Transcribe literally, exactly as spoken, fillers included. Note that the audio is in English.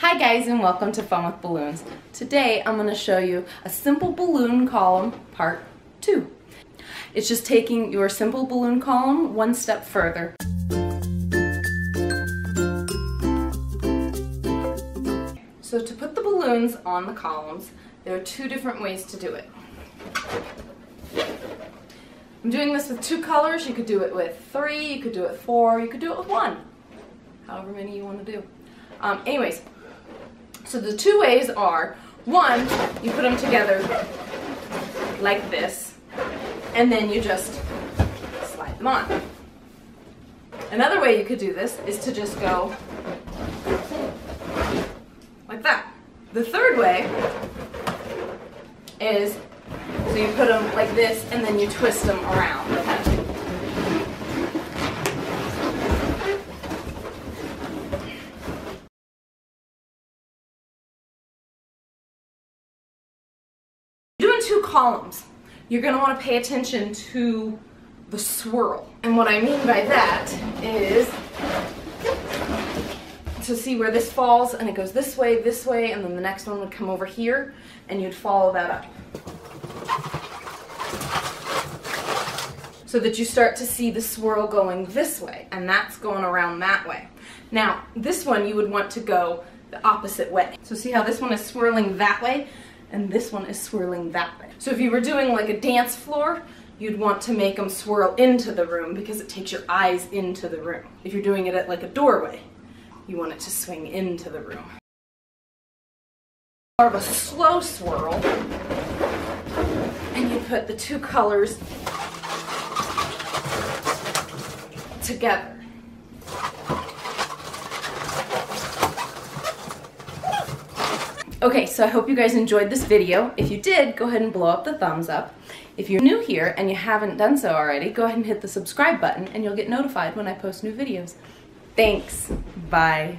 Hi guys, and welcome to Fun with Balloons. Today I'm going to show you a simple balloon column part two. It's just taking your simple balloon column one step further. So to put the balloons on the columns, there are two different ways to do it. I'm doing this with two colors. You could do it with three, you could do it with four, you could do it with one. However many you want to do. Um, anyways, so the two ways are, one, you put them together like this, and then you just slide them on. Another way you could do this is to just go like that. The third way is, so you put them like this, and then you twist them around. You're doing two columns. You're going to want to pay attention to the swirl. And what I mean by that is to see where this falls, and it goes this way, this way, and then the next one would come over here, and you'd follow that up. So that you start to see the swirl going this way, and that's going around that way. Now, this one you would want to go the opposite way. So see how this one is swirling that way, and this one is swirling that way. So if you were doing like a dance floor, you'd want to make them swirl into the room because it takes your eyes into the room. If you're doing it at like a doorway, you want it to swing into the room. More of a slow swirl, and you put the two colors together. Okay, so I hope you guys enjoyed this video. If you did, go ahead and blow up the thumbs up. If you're new here and you haven't done so already, go ahead and hit the subscribe button and you'll get notified when I post new videos. Thanks. Bye.